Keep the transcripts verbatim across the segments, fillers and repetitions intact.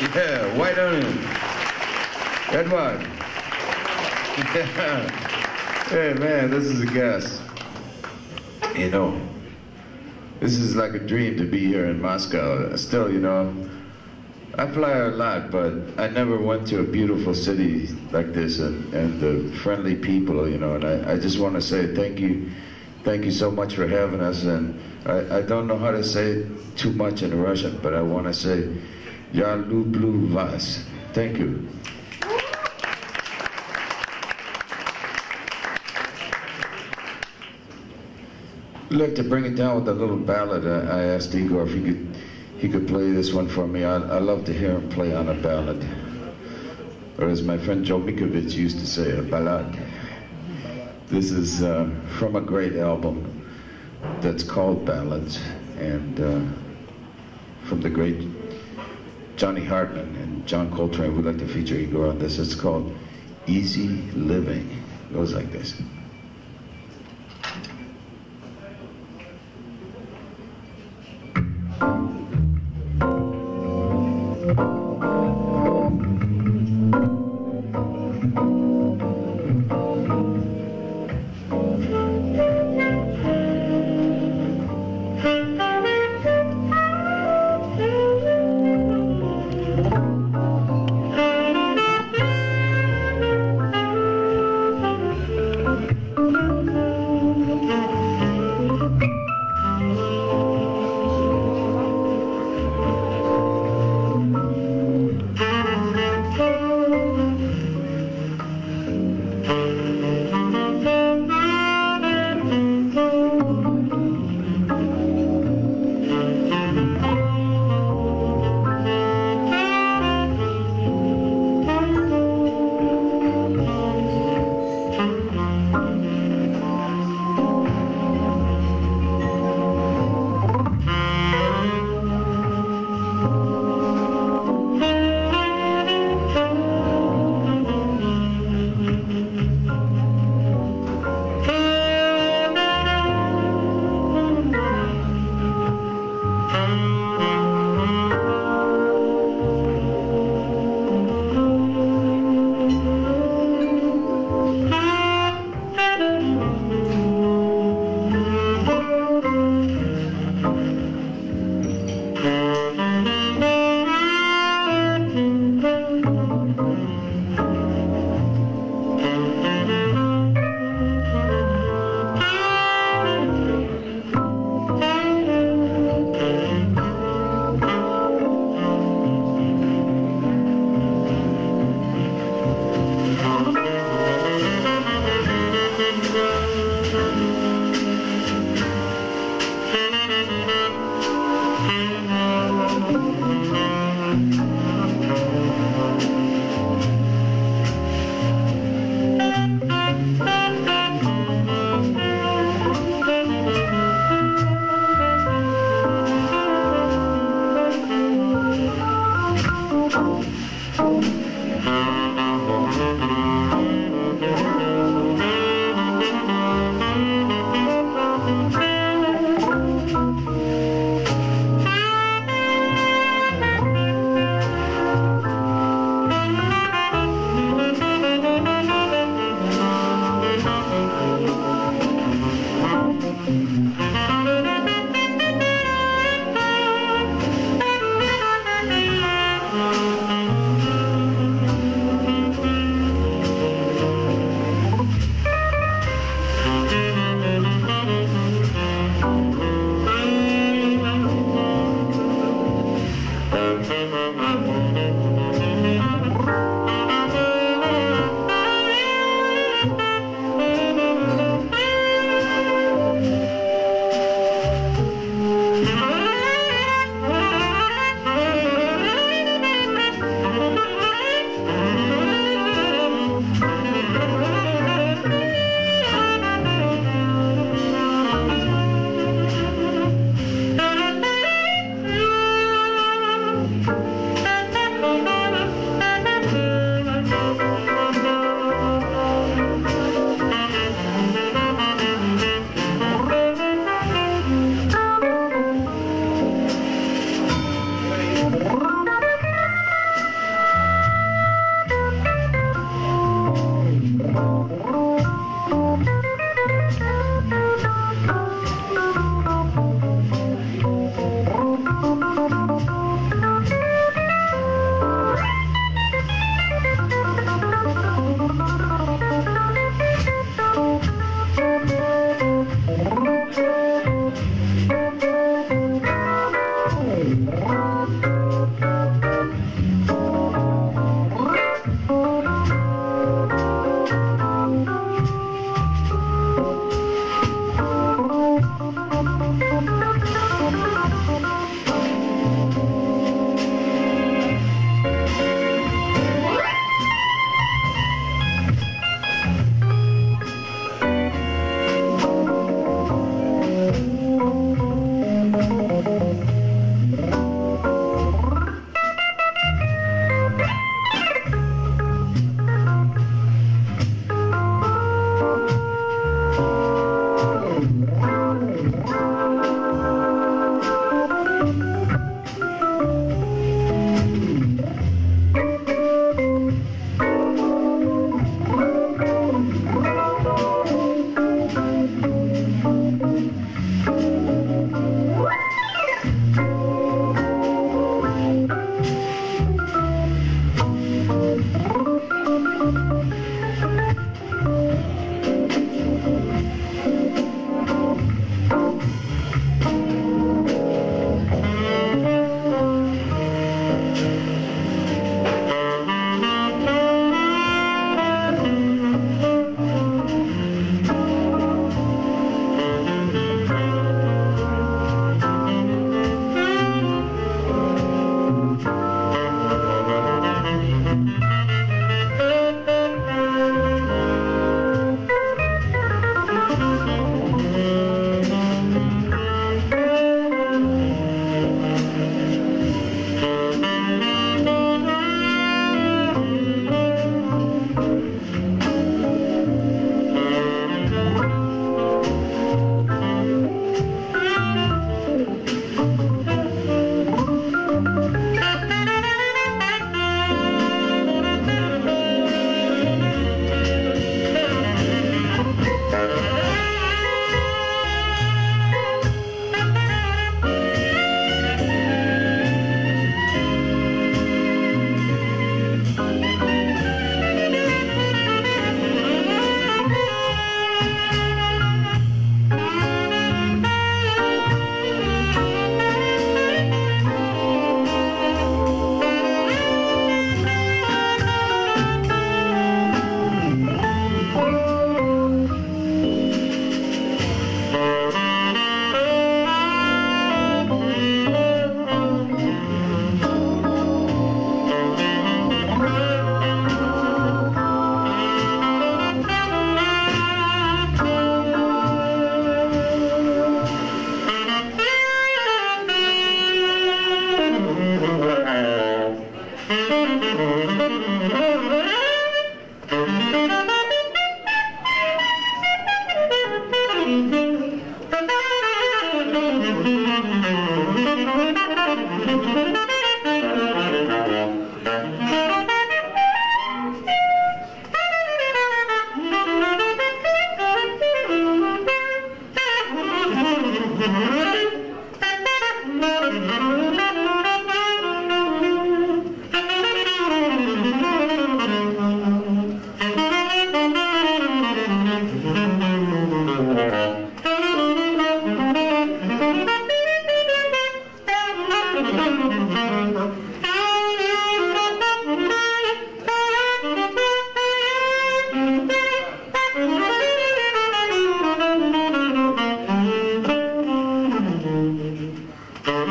Yeah, white onion. Red wine. Yeah. Hey man, this is a gas. You know, this is like a dream to be here in Moscow. Still, you know, I fly a lot, but I never went to a beautiful city like this and, and the friendly people, you know, and I, I just want to say thank you. Thank you so much for having us, and I, I don't know how to say too much in Russian, but I want to say, Я люблю вас. Thank you. Look, to bring it down with a little ballad, I, I asked Igor if he could he could play this one for me. I, I love to hear him play on a ballad, or as my friend Joe Mikovic used to say, a ballad. This is uh, from a great album that's called Ballads, and uh, from the great Johnny Hartman and John Coltrane. We'd like to feature Igor on this. It's called Easy Living. It goes like this.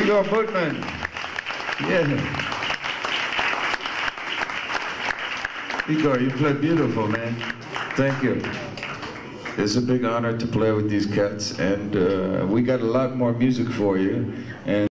Igor Butman. Yeah. Igor, you play beautiful, man. Thank you. It's a big honor to play with these cats, and uh, we got a lot more music for you. And